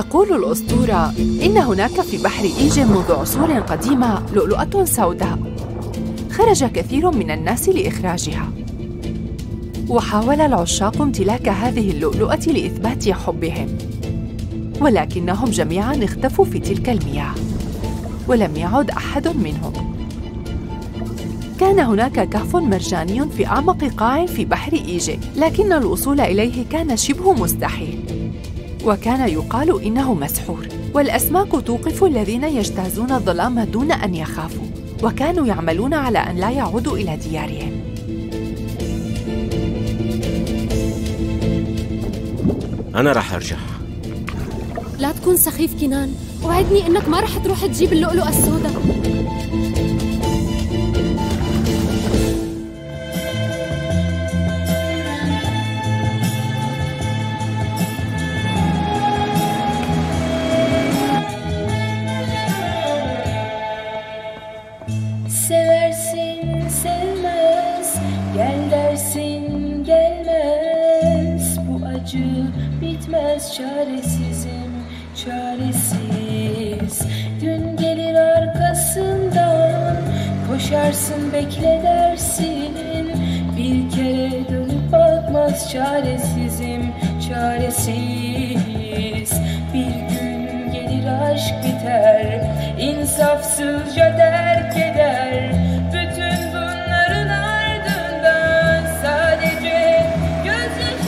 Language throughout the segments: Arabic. تقول الأسطورة إن هناك في بحر إيجن منذ عصور قديمة لؤلؤة سوداء خرج كثير من الناس لإخراجها، وحاول العشاق امتلاك هذه اللؤلؤة لإثبات حبهم، ولكنهم جميعاً اختفوا في تلك المياه ولم يعد أحد منهم. كان هناك كهف مرجاني في أعمق قاع في بحر إيجن، لكن الوصول إليه كان شبه مستحيل، وكان يقال إنه مسحور، والأسماك توقف الذين يجتازون الظلام دون أن يخافوا، وكانوا يعملون على أن لا يعودوا إلى ديارهم. أنا راح أرجع. لا تكون سخيف كنان، وعدني إنك ما راح تروح تجيب اللؤلؤة السوداء. Çaresizim, çaresiz. Gün gelir arkasından, koşarsın bekle dersin. Bir kere dönüp bakmaz. Çaresizim, çaresiz. Bir gün gelir aşk biter, insafsızca terk eder. Bütün bunların ardından sadece gözyaşı.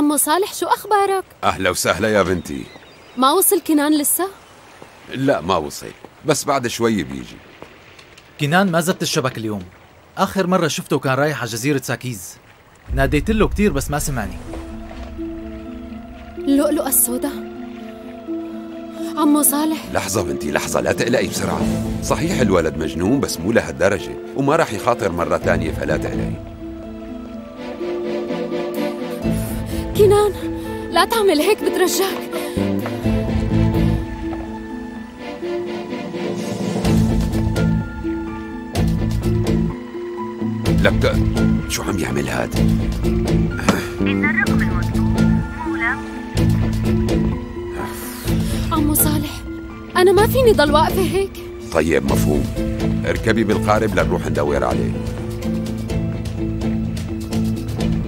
عمو صالح، شو أخبارك؟ أهلا وسهلا يا بنتي. ما وصل كنان لسه؟ لا ما وصل، بس بعد شوي بيجي. كنان ما زبط الشبك اليوم. آخر مرة شفته كان رايح على جزيرة ساكيز، ناديت له كثير بس ما سمعني. اللؤلؤة السوداء؟ عمو صالح لحظة بنتي لحظة، لا تقلقي بسرعة. صحيح الولد مجنون بس مو لهالدرجة، وما راح يخاطر مرة ثانية فلا تقلقي. كنان لا تعمل هيك بترجاك. لك شو عم يعمل هاد؟ إن الرقم المطلوب مولى. عمو صالح أنا ما فيني ضل واقفة هيك. طيب مفهوم، اركبي بالقارب لنروح ندور عليه.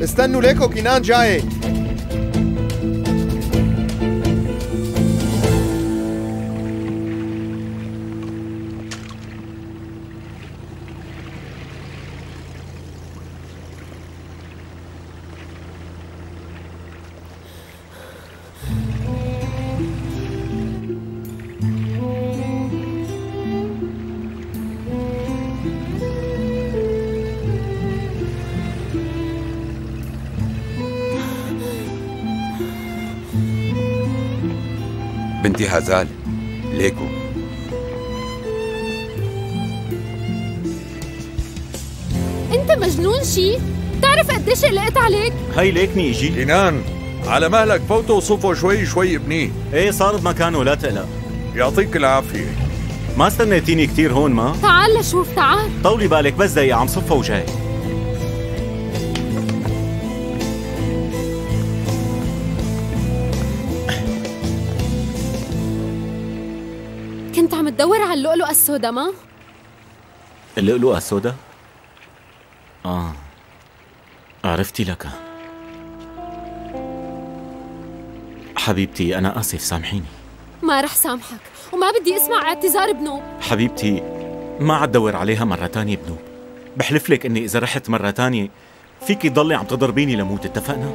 استنوا ليكو كنان جاي. بنتي هازال ليكو. انت مجنون شي؟ بتعرف قديش قلقت عليك؟ هي ليكني اجي. كنان على مهلك، فوته وصفه شوي شوي ابنيه. ايه صار بمكانه لا تقلق. يعطيك العافية. ما استنيتيني كتير هون ما؟ تعال لشوف، تعال. طولي بالك بس دقيقة، عم صفة وجاي. كنت عم تدور على اللؤلؤة السوداء ما؟ اللؤلؤة السوداء؟ آه عرفتي لك حبيبتي، أنا آسف سامحيني. ما رح سامحك وما بدي أسمع اعتذار بنوب. حبيبتي ما عاد دور عليها مرة تانية بنوب، بحلف لك إني إذا رحت مرة تانية فيكي تضلي عم تضربيني لموت، اتفقنا؟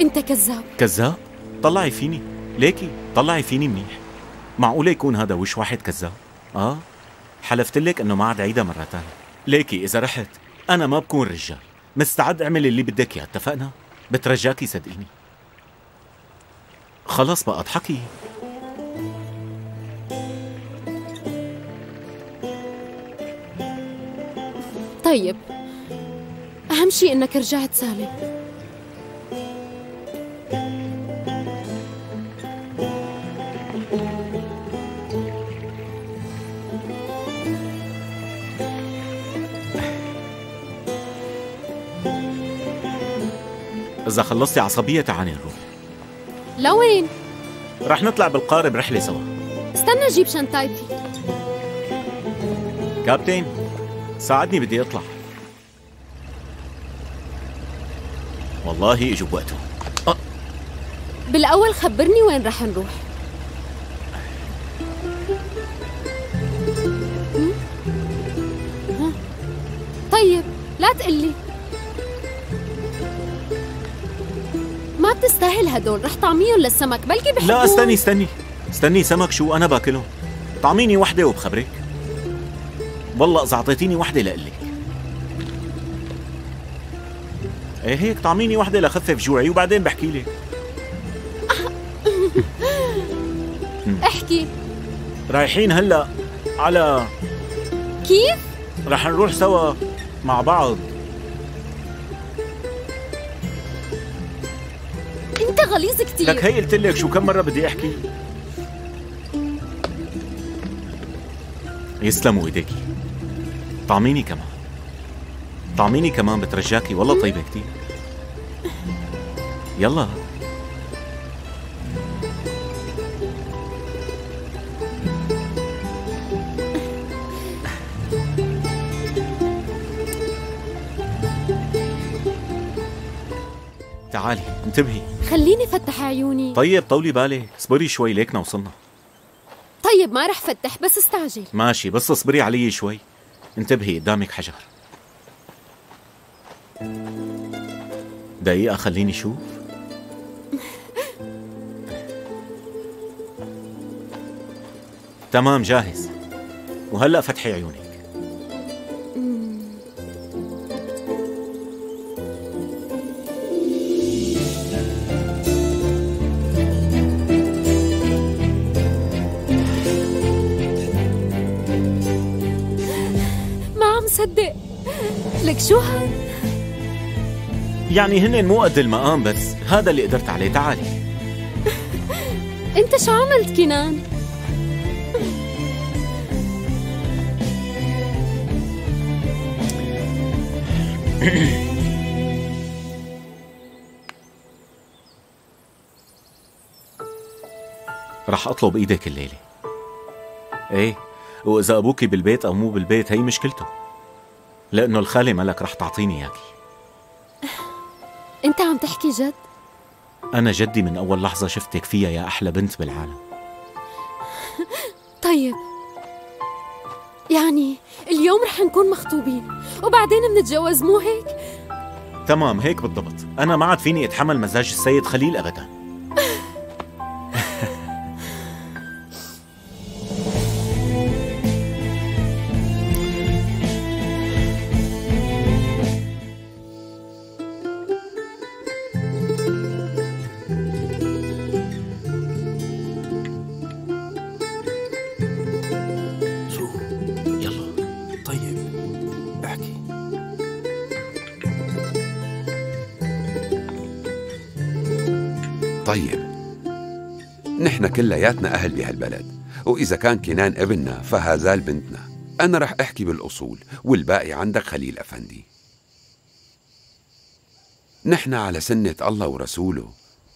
أنت كذاب. كذاب؟ طلعي فيني، ليكي طلعي فيني منيح. معقولة يكون هذا وش واحد كذاب؟ آه حلفت لك إنه ما عاد عيدها مرة تانية، ليكي إذا رحت أنا ما بكون رجال، مستعد أعمل اللي بدك إياه، اتفقنا؟ بترجاكي صدقيني. خلاص بقى اضحكي. طيب أهم شيء إنك رجعت سالم. إذا خلصتي عصبية تعالي نروح. لوين؟ رح نطلع بالقارب رحلة سوا. استنى جيب شنطايتي. كابتن ساعدني بدي اطلع. والله اجوا بوقتهم. بالاول خبرني وين رح نروح. طيب لا تقلي ما بتستاهل هدول، رح طعميهم للسمك بلكي بحبوه. لا استني استني استني، سمك شو انا باكلهم؟ طعميني وحده وبخبرك. والله اذا اعطيتيني وحده لقلك. ايه هيك طعميني وحده لخفف جوعي وبعدين بحكي لك. احكي. رايحين هلا على كيف؟ رح نروح سوا مع بعض. غليظ كتير. لك هي قلت لك شو كم مرة بدي احكي. يسلموا ايديكي. طعميني كمان. طعميني كمان بترجاكي، والله طيبة كتير. يلا. تعالي انتبهي. خليني فتح عيوني. طيب طولي بالك، اصبري شوي ليكنا وصلنا. طيب ما رح فتح بس استعجل. ماشي بس اصبري علي شوي. انتبهي قدامك حجر. دقيقة خليني شوف. تمام جاهز. وهلأ فتحي عيوني. صدق لك شو هاد؟ يعني هن مو قد المقام بس هذا اللي قدرت عليه. تعالي. انت شو عملت كنان؟ رح اطلب ايدك الليله. ايه واذا ابوكي بالبيت او مو بالبيت هي مشكلته، لأنه الخالة مالك رح تعطيني إياكي. أنت عم تحكي جد؟ أنا جدي من أول لحظة شفتك فيها يا أحلى بنت بالعالم. طيب يعني اليوم رح نكون مخطوبين وبعدين بنتجوز مو هيك؟ تمام هيك بالضبط، أنا ما عاد فيني أتحمل مزاج السيد خليل أبدا. طيب نحن كلياتنا أهل بهالبلد وإذا كان كنان ابننا فهازال بنتنا. أنا رح أحكي بالأصول والباقي عندك خليل أفندي. نحن على سنة الله ورسوله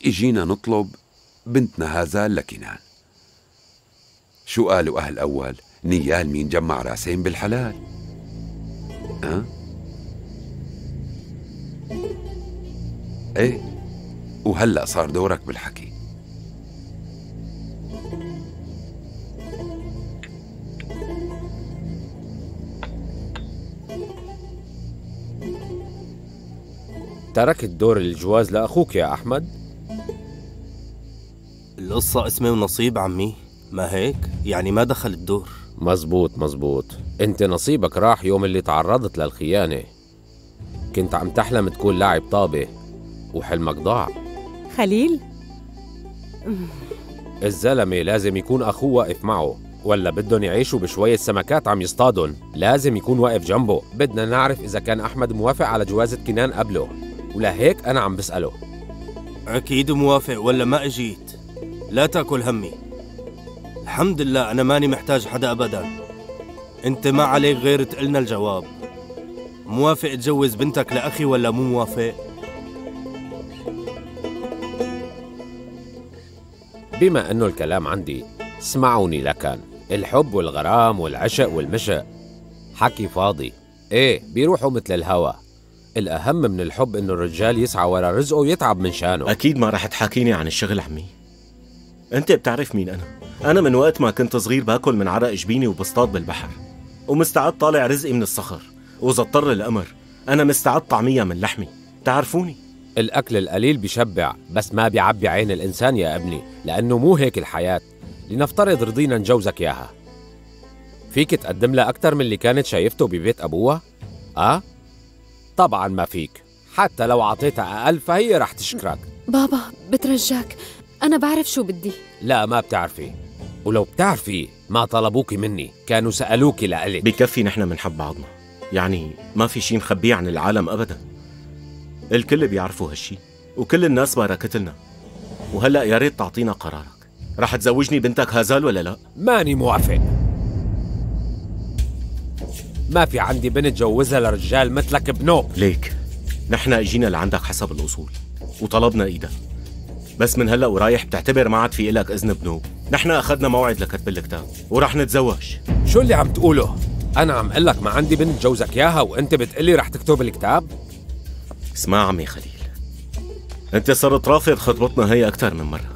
إجينا نطلب بنتنا هازال لكنان. شو قالوا أهل أول؟ نيال مين جمع راسين بالحلال. أه؟ إيه؟ وهلأ صار دورك بالحكي. تركت دور الجواز لأخوك يا أحمد؟ القصة اسمي ونصيب عمي، ما هيك؟ يعني ما دخل الدور. مزبوط مزبوط، انت نصيبك راح يوم اللي تعرضت للخيانة. كنت عم تحلم تكون لاعب طابة وحلمك ضاع. خليل؟ الزلمة لازم يكون أخوه واقف معه، ولا بدهم يعيشوا بشوية سمكات عم يصطادن. لازم يكون واقف جنبه. بدنا نعرف إذا كان أحمد موافق على جوازة كنان قبله، ولهيك أنا عم بسأله. أكيد موافق ولا ما أجيت؟ لا تأكل همي، الحمد لله أنا ماني محتاج حدا أبدا. أنت ما عليك غير تقلنا الجواب، موافق تجوز بنتك لأخي ولا مو موافق؟ بما أنه الكلام عندي اسمعوني لكن، الحب والغرام والعشق والمشق حكي فاضي. إيه بيروحوا مثل الهوا، الأهم من الحب إنه الرجال يسعى ورا رزقه ويتعب من شانه. أكيد ما رح تحاكيني عن الشغل عمي، أنت بتعرف مين أنا من وقت ما كنت صغير باكل من عرق جبيني وبصطاد بالبحر، ومستعد طالع رزقي من الصخر، وإذا اضطر الأمر أنا مستعد طعمية من لحمي، تعرفوني. الأكل القليل بيشبع بس ما بيعبي عين الإنسان يا ابني، لأنه مو هيك الحياة. لنفترض رضينا نجوزك ياها، فيك تقدم لها أكتر من اللي كانت شايفته ببيت أبوها؟ أه؟ طبعاً ما فيك، حتى لو عطيتها أقل فهي رح تشكرك. بابا بترجاك، أنا بعرف شو بدي. لا ما بتعرفي، ولو بتعرفي ما طلبوكي مني، كانوا سألوكي لألك. بكفي نحن منحب بعضنا، يعني ما في شي مخبيه عن العالم أبداً، الكل بيعرفوا هالشي وكل الناس باركت لنا. وهلأ يا ريت تعطينا قرارك، رح تزوجني بنتك هازال ولا لا؟ ماني موافق، ما في عندي بنت جوزها لرجال مثلك بنوب. ليك نحن اجينا لعندك حسب الأصول وطلبنا إيدك، بس من هلأ ورايح بتعتبر ما عاد في إلك إذن بنوب. نحن أخذنا موعد لكتب الكتاب ورح نتزوج. شو اللي عم تقوله؟ أنا عم أقول لك ما عندي بنت جوزك ياها وأنت بتقلي رح تكتب الكتاب؟ اسمع عمي خليل، أنت صرت رافض خطبتنا هي أكثر من مرة،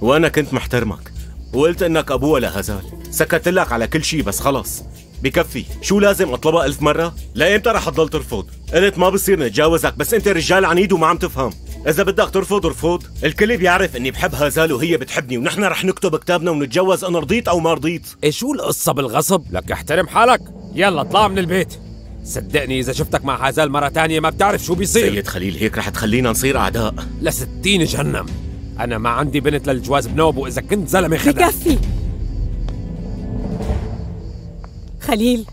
وأنا كنت محترمك وقلت إنك أبوها لهازال، سكت لك على كل شيء، بس خلص بكفي. شو لازم أطلبها 1000 مرة؟ لا إمتى رح تضل ترفض؟ قلت ما بصير نتجاوزك، بس أنت رجال عنيد وما عم تفهم. إذا بدك ترفض ارفض، الكل بيعرف إني بحب هازال وهي بتحبني، ونحن رح نكتب كتابنا ونتجوز أنا رضيت أو ما رضيت. إيه شو القصة بالغصب؟ لك احترم حالك، يلا اطلع من البيت. صدقني إذا شفتك مع هازال مرة تانية ما بتعرف شو بيصير. سيد خليل هيك رح تخلينا نصير أعداء لستين جهنم. أنا ما عندي بنت للجواز بنوب، وإذا كنت زلمة خدع. بكفي خليل،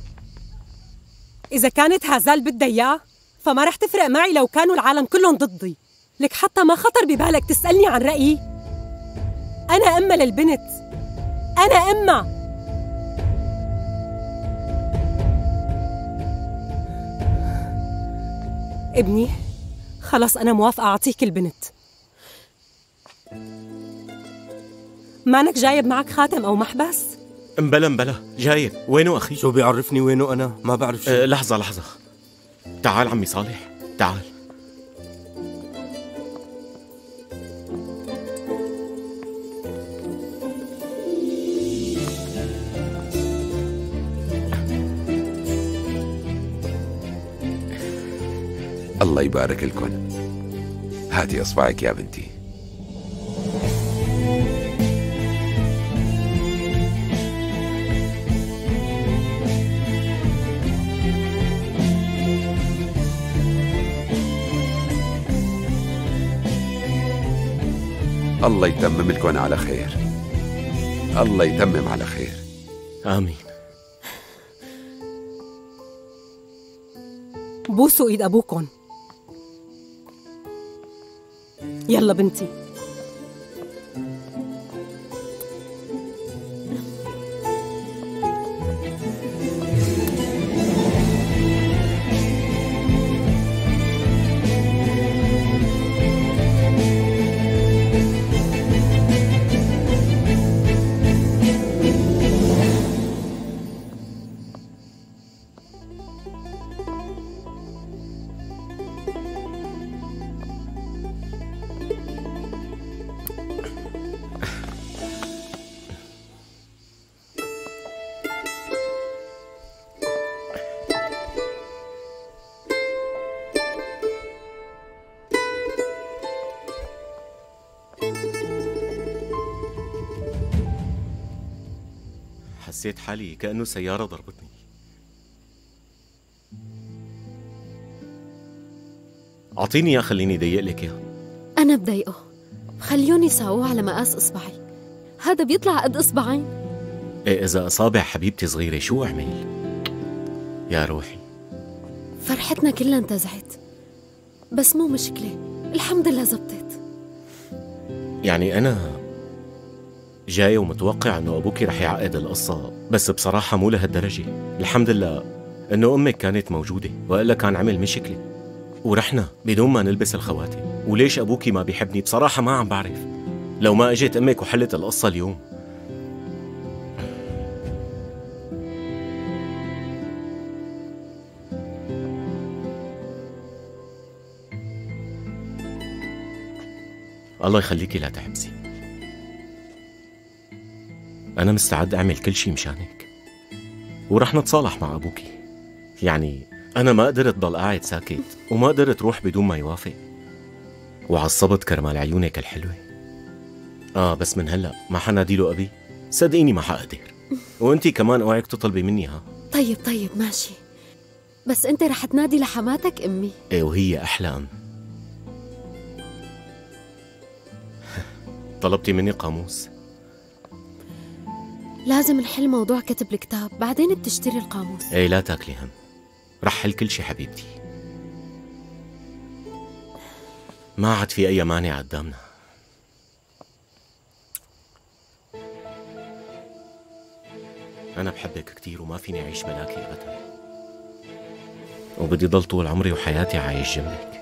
إذا كانت هازال بدها إياه فما رح تفرق معي لو كانوا العالم كلهم ضدي. لك حتى ما خطر ببالك تسألني عن رأيي؟ أنا أمّا للبنت، أنا أمّا. ابني خلص أنا موافقة أعطيك البنت. مانك جايب معك خاتم أو محبس؟ مبلا مبلا جايب. وينو أخي؟ شو بيعرفني وينو أنا؟ ما بعرف شيء. لحظة لحظة، تعال عمي صالح تعال. الله يبارك لكم، هاتي أصبعك يا بنتي. الله يتمم لكم على خير، الله يتمم على خير. آمين. بوسوا إيد أبوكم. يلا بنتي. حسيت حالي كأنه سيارة ضربتني. أعطيني يا خليني ضيق لك يا. أنا بضيقه، خليوني ساووه على مقاس إصبعي. هذا بيطلع قد إصبعين. إيه إذا أصابع حبيبتي صغيرة شو أعمل؟ يا روحي فرحتنا كلها انتزعت، بس مو مشكلة، الحمد لله زبطت. يعني أنا جاي ومتوقع إنه أبوكي رح يعقد القصة، بس بصراحة مو لهالدرجة. الحمد لله إنه أمك كانت موجودة، وإلا كان عمل مشكلة ورحنا بدون ما نلبس الخواتم. وليش أبوكي ما بيحبني بصراحة ما عم بعرف، لو ما أجت أمك وحلت القصة اليوم. الله يخليكي لا تحبسي، أنا مستعد أعمل كل شيء مشانك، ورح نتصالح مع أبوكي. يعني أنا ما قدرت ضل قاعد ساكت، وما قدرت روح بدون ما يوافق، وعصبت كرمال عيونك الحلوة. بس من هلأ ما حناديله أبي، صدقيني ما حقدر. وأنتي كمان أوعك تطلبي مني. ها طيب طيب ماشي، بس أنت رح تنادي لحماتك أمي. إيه وهي أحلى أم. طلبتي مني قاموس. لازم نحل موضوع كتب الكتاب، بعدين بتشتري القاموس. ايه لا تاكلي هم، رح حل كل شي حبيبتي، ما عاد في أي مانع قدامنا. أنا بحبك كتير وما فيني أعيش بلاكي أبدا، وبدي ضل طول عمري وحياتي عايش جنبك.